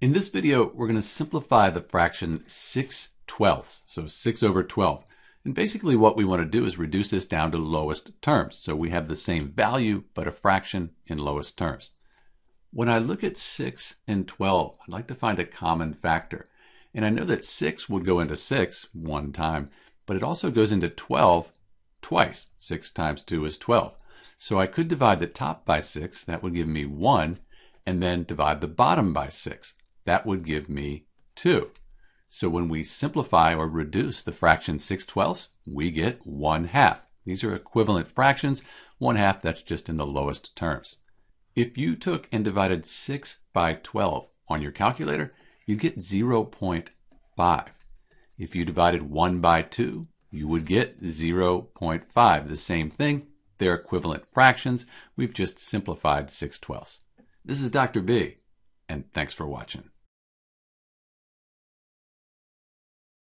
In this video, we're going to simplify the fraction 6/12, so 6 over 12. And basically what we want to do is reduce this down to lowest terms. So we have the same value, but a fraction in lowest terms. When I look at 6 and 12, I'd like to find a common factor. And I know that 6 would go into 6 one time, but it also goes into 12 twice. 6 times 2 is 12. So I could divide the top by 6, that would give me 1, and then divide the bottom by 6. That would give me 2. So when we simplify or reduce the fraction 6/12, we get 1/2. These are equivalent fractions. 1/2, that's just in the lowest terms. If you took and divided 6 by 12 on your calculator, you'd get 0.5. If you divided 1 by 2, you would get 0.5. The same thing. They're equivalent fractions. We've just simplified 6/12. This is Dr. B, and thanks for watching.